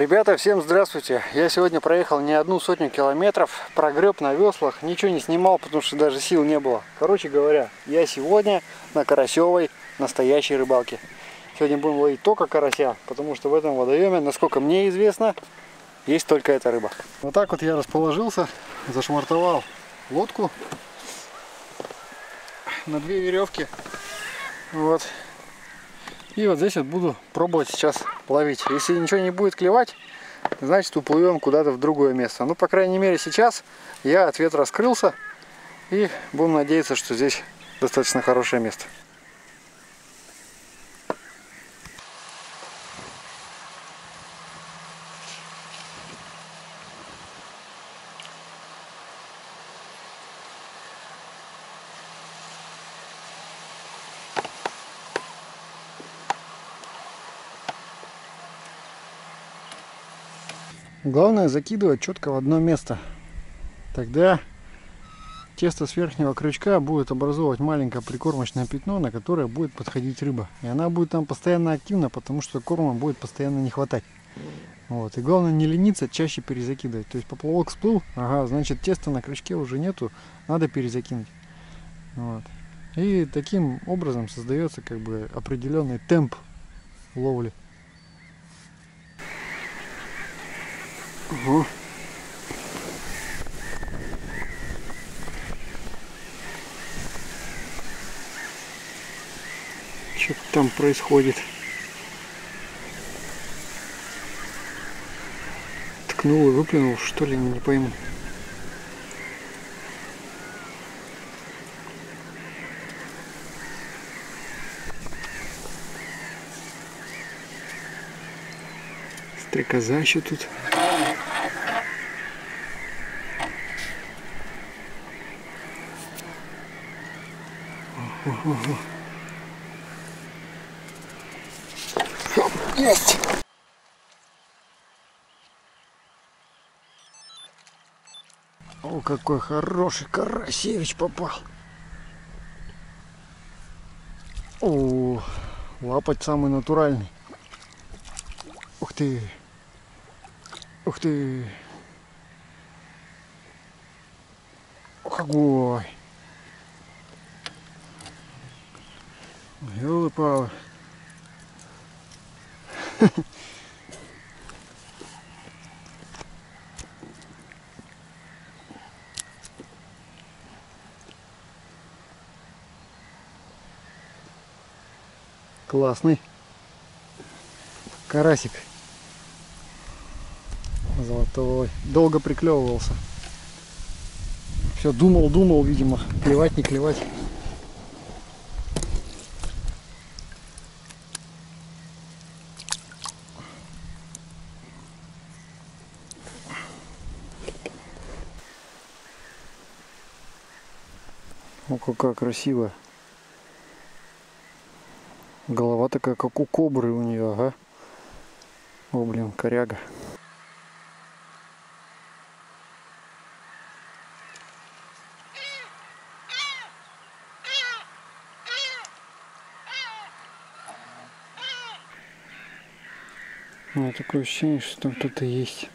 Ребята, всем здравствуйте! Я сегодня проехал не одну сотню километров, прогреб на веслах, ничего не снимал, потому что даже сил не было. Короче говоря, я сегодня на карасевой настоящей рыбалке. Сегодня будем ловить только карася, потому что в этом водоеме, насколько мне известно, есть только эта рыба. Вот так вот я расположился, зашвартовал лодку на две веревки. Вот. И вот здесь вот буду пробовать сейчас ловить. Если ничего не будет клевать, значит уплывем куда-то в другое место. Ну, по крайней мере, сейчас я от ветра скрылся. И будем надеяться, что здесь достаточно хорошее место. Главное закидывать четко в одно место. Тогда тесто с верхнего крючка будет образовывать маленькое прикормочное пятно, на которое будет подходить рыба. И она будет там постоянно активна, потому что корма будет постоянно не хватать. Вот. И главное не лениться, чаще перезакидывать. То есть поплавок всплыл, ага, значит теста на крючке уже нету, надо перезакинуть. Вот. И таким образом создается как бы определенный темп ловли. Угу. Что-то там происходит. Ткнул и выплюнул, что ли, не пойму. Стрекоза еще тут. Есть! О, какой хороший карасевич попал! О, лапоть самый натуральный. Ух ты! Ух ты! Ой! Ёлы-палы. Классный карасик золотой. Долго приклевывался. Все думал, видимо, клевать, не клевать. О, какая красивая. Голова такая, как у кобры у нее, ага. О, блин, коряга. У меня такое ощущение, что там кто-то есть.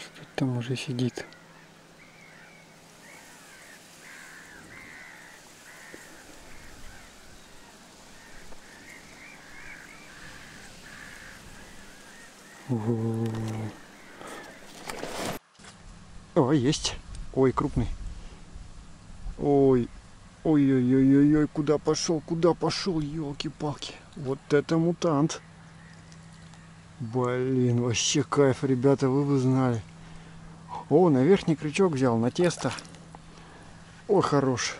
Что-то там уже сидит. О, есть. Ой, крупный. Ой, ой-ой-ой-ой, куда пошел, елки-палки. Вот это мутант. Блин, вообще кайф, ребята, вы бы знали. О, на верхний крючок взял, на тесто. Ой, хорош.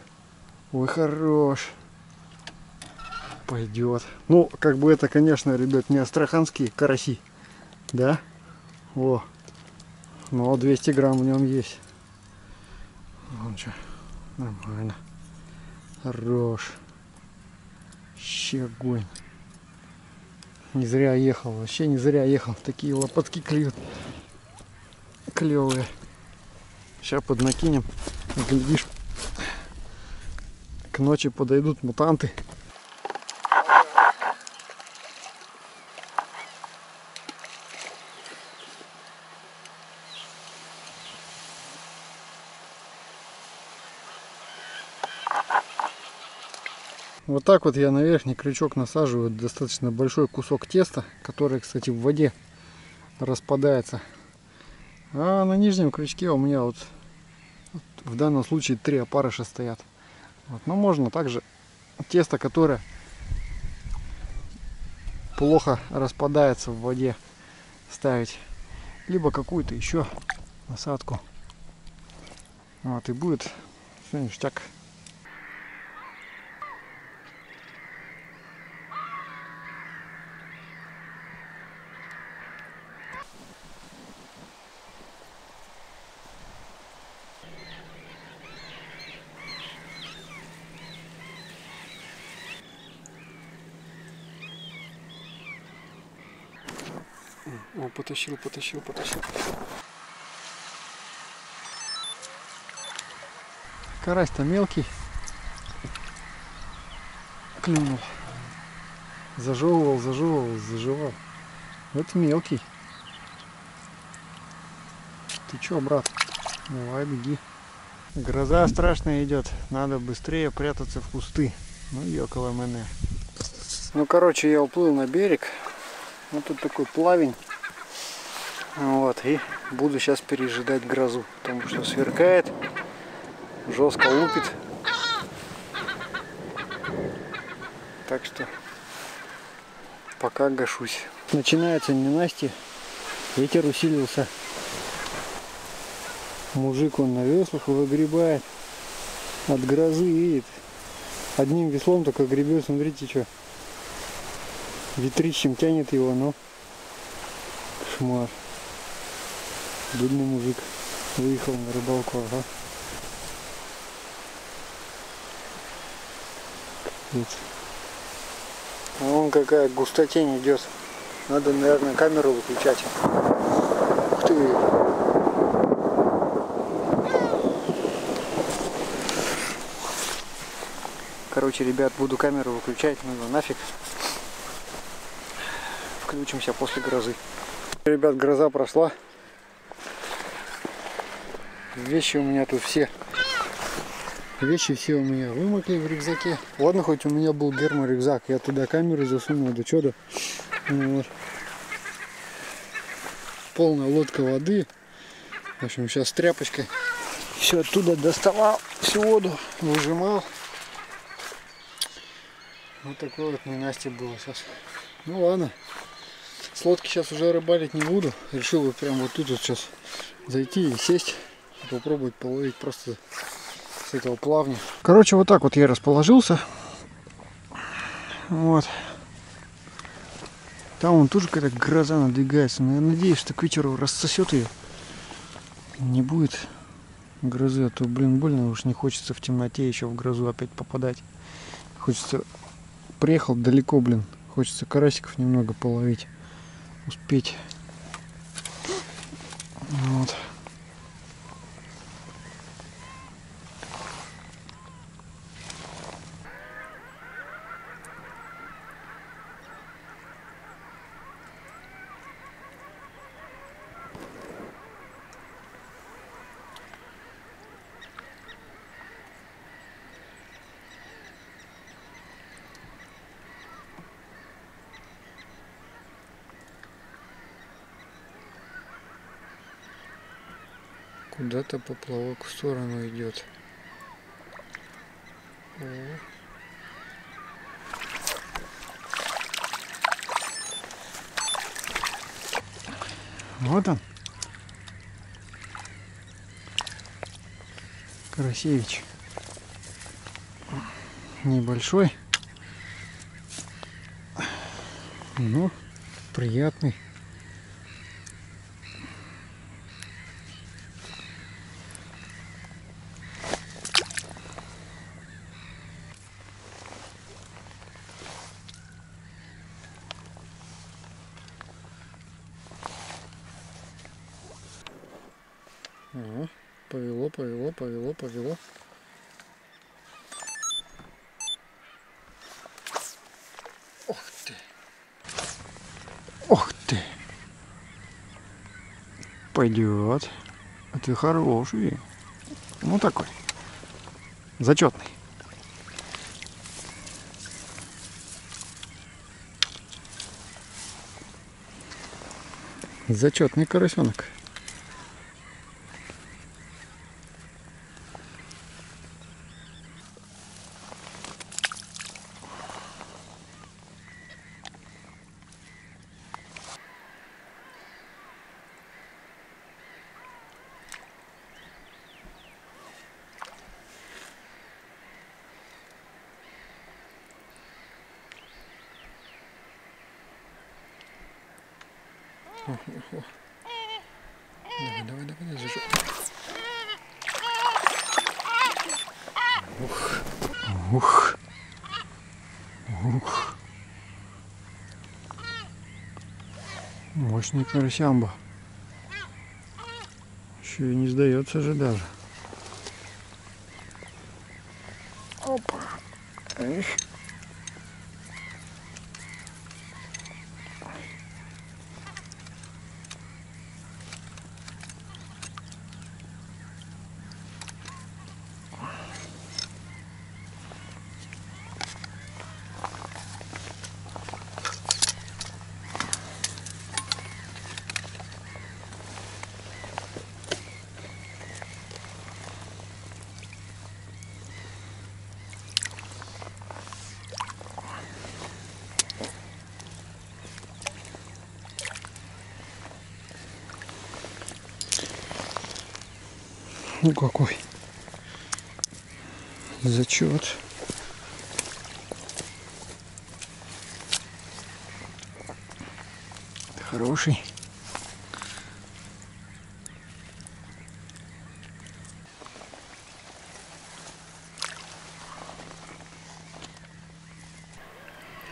Ой, хорош. Пойдет. Ну, как бы это, конечно, ребят, не астраханские караси. Да? О, но 200 грамм в нем есть. Вон что, нормально. Хорош. Щегонь. Не зря ехал, вообще не зря ехал. Такие лопатки клюют. Клевые. Сейчас поднакинем. Глядишь, к ночи подойдут мутанты. Вот так вот я на верхний крючок насаживаю достаточно большой кусок теста, который, кстати, в воде распадается. А на нижнем крючке у меня вот в данном случае 3 опарыша стоят. Вот. Но можно также тесто, которое плохо распадается в воде, ставить. Либо какую-то еще насадку. Вот и будет все ништяк. О, потащил. Карась-то мелкий. Клюнул. Зажевывал. Это мелкий. Ты чё, брат? Давай, беги. Гроза страшная идет. Надо быстрее прятаться в кусты. Ну, ёкало мене. Ну, короче, я уплыл на берег. Вот тут такой плавень. Вот, и буду сейчас пережидать грозу, потому что сверкает, жестко лупит. Так что пока гашусь. Начинается ненастье, ветер усилился. Мужик он на веслах выгребает от грозы, видит. Одним веслом только гребет, смотрите, что. Ветрищем тянет его, но кошмар. Бедный мужик выехал на рыбалку, ага. Вот. Вон какая густотень идет. Надо, наверное, камеру выключать. Ух ты! Короче, ребят, буду камеру выключать, ну нафиг. Включимся после грозы. Ребят, гроза прошла. Вещи у меня тут все. Вещи все у меня вымокли в рюкзаке. Ладно, хоть у меня был герморюкзак. Я туда камеру засунул, да чудо. Вот. Полная лодка воды. В общем, сейчас с тряпочкой все оттуда доставал. Всю воду выжимал. Вот такое вот ненастье было сейчас. Ну ладно. С лодки сейчас уже рыбалить не буду. Решил вот прям вот тут вот сейчас зайти и сесть. Попробовать половить просто с этого плавня. Короче, вот так вот я расположился. Вот. Там вон тоже какая-то гроза надвигается. Но я надеюсь, что к вечеру рассосет ее. Не будет грозы, а то, блин, больно уж не хочется в темноте еще в грозу опять попадать. Хочется... Приехал далеко, блин. Хочется карасиков немного половить. Успеть. Вот. Куда-то поплавок в сторону идет. О. Вот он. Карасевич. Небольшой. Но приятный. Ага, повело. Ох ты! Пойдет. А ты хороший. Ну такой. Зачетный. Зачетный карасенок. Давай, давай, давай, я держу. Ух, ух, ух. Мощный карасямба. Еще и не сдается же даже. Опа. Эх. Ну какой зачет. Хороший.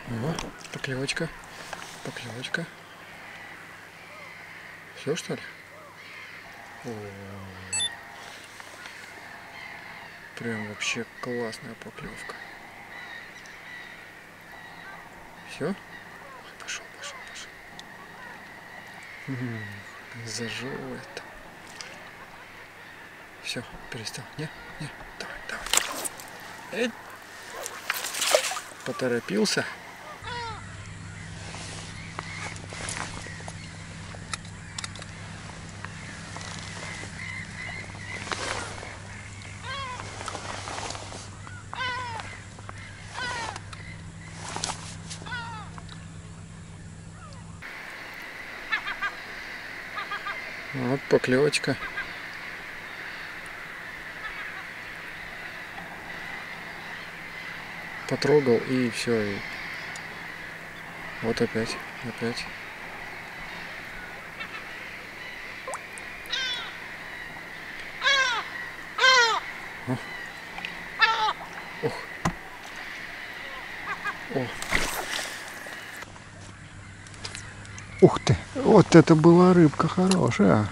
Вот, поклевочка. Поклевочка. Все, что ли? Прям вообще классная поклевка. Все? Ой, пошел, пошел, пошел. Зажевывает. Все, перестал. Не, давай, давай. Эй. Поторопился. Вот поклевочка. Потрогал и все. И... Вот опять, опять. О. Ох. О. Ух ты, вот это была рыбка хорошая.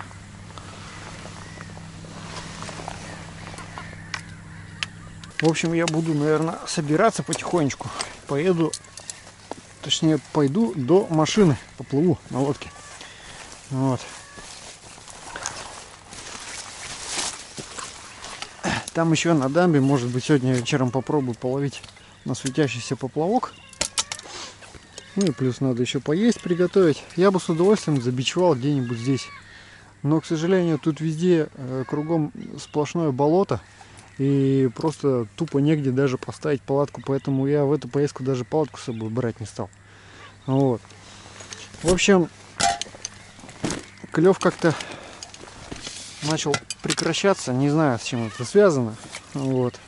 В общем, я буду, наверное, собираться потихонечку. Поеду, точнее, пойду до машины, поплыву на лодке. Вот. Там еще на дамбе, может быть, сегодня вечером попробую половить на светящийся поплавок. Ну и плюс надо еще поесть, приготовить. Я бы с удовольствием забичевал где-нибудь здесь. Но, к сожалению, тут везде кругом сплошное болото. И просто тупо негде даже поставить палатку. Поэтому я в эту поездку даже палатку с собой брать не стал. Вот. В общем, клев как-то начал прекращаться. Не знаю, с чем это связано. Вот.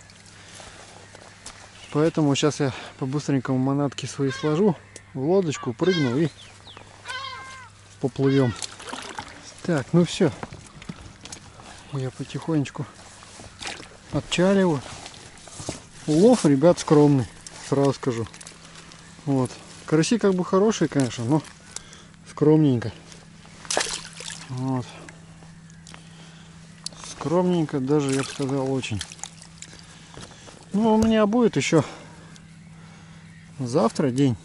Поэтому сейчас я по-быстренькому манатки свои сложу. В лодочку прыгну и поплывем. Так, ну все. Я потихонечку отчаливаю. Улов, ребят, скромный, сразу скажу. Вот. Караси как бы хорошие, конечно, но скромненько. Вот. Скромненько, даже я бы сказал, очень. Ну, у меня будет еще завтра день.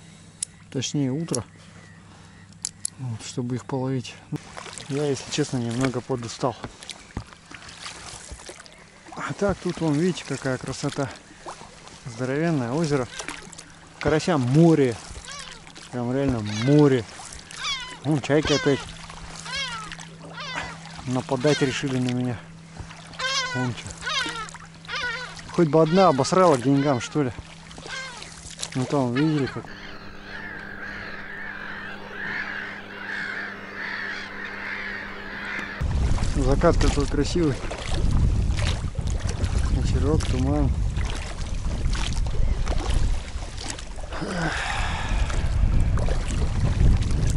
Точнее, утро, вот, чтобы их половить. Я, если честно, немного подустал. А так, тут вон, видите, какая красота. Здоровенное озеро. Карася море. Прям реально море. Вон, чайка опять. нападать решили на меня. Вон что. Хоть бы одна обосрала к деньгам, что ли. Ну там видели как. Закат какой красивый. Ветерок, туман.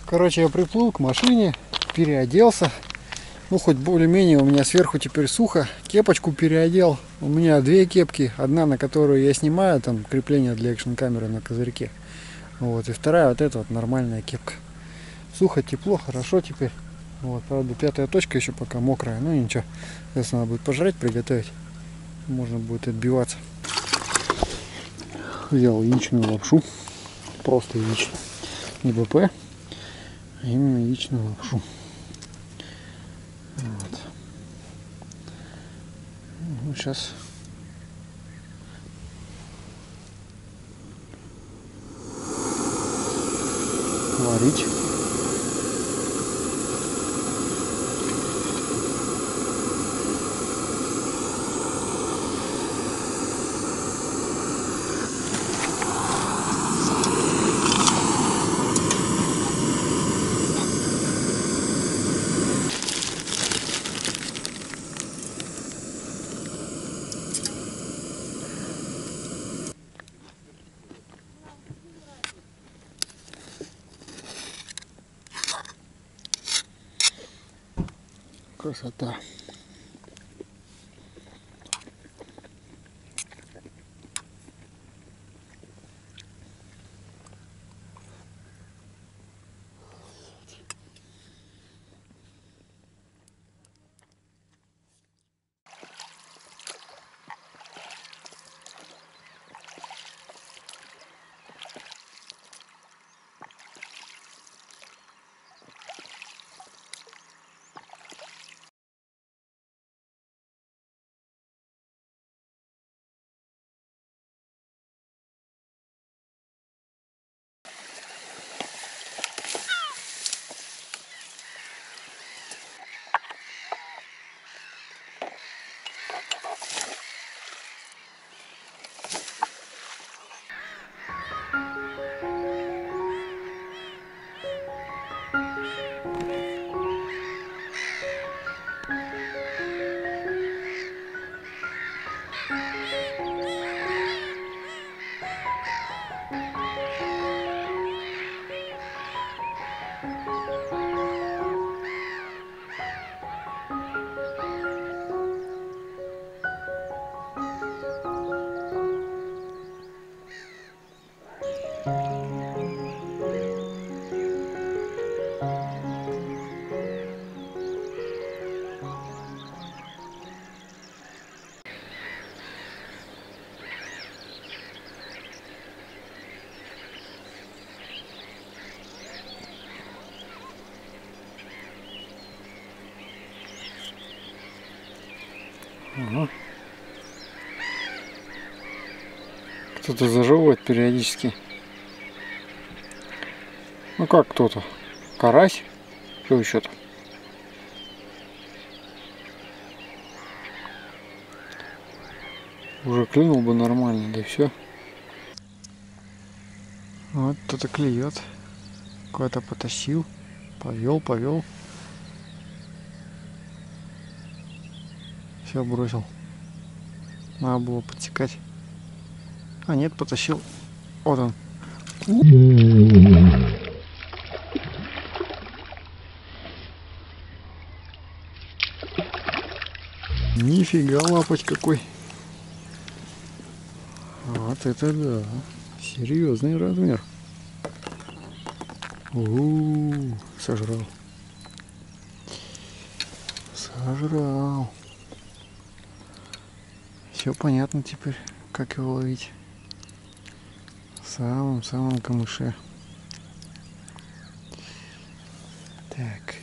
Короче, я приплыл к машине, переоделся. Ну, хоть более-менее у меня сверху теперь сухо. Кепочку переодел. У меня две кепки. Одна, на которую я снимаю, там крепление для экшн-камеры на козырьке. Вот. И вторая, вот эта вот нормальная кепка. Сухо, тепло, хорошо теперь. Вот, правда, пятая точка еще пока мокрая. Ну, ничего. Сейчас надо будет пожрать, приготовить. Можно будет отбиваться. Взял яичную лапшу. Просто яичную. Не БП. Именно яичную лапшу. Вот. Ну, сейчас варить. Красота. Угу. Кто-то зажевывает периодически. Ну как кто-то? Карась? Что еще-то? Уже клюнул бы нормально, да и все. Вот кто-то клюет. Куда-то потащил. Повел, повел. Все бросил. Надо было подсекать. А нет, потащил. Вот он. Нифига лапоть какой. Вот это да. Серьезный размер. У-у-у, сожрал. Сожрал. Все понятно теперь, как его ловить. В самом-самом камыше. Так.